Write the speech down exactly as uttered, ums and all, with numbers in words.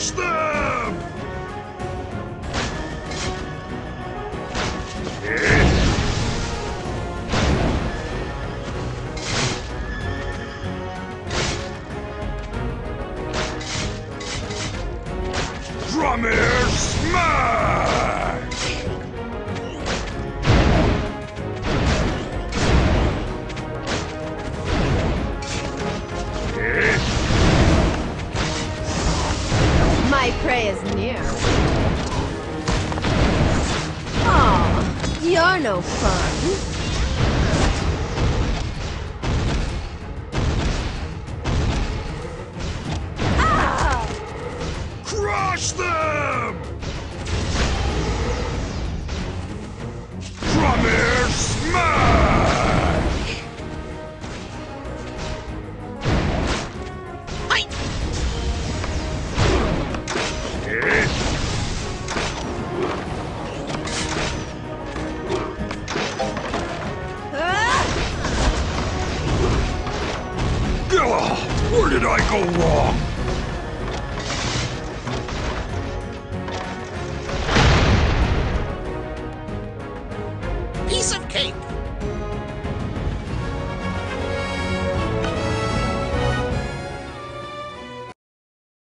Crush them! Drum here, smash! My prey is near. Aw, you're no fun. Them! From here, smash! Hi! Where did I go wrong?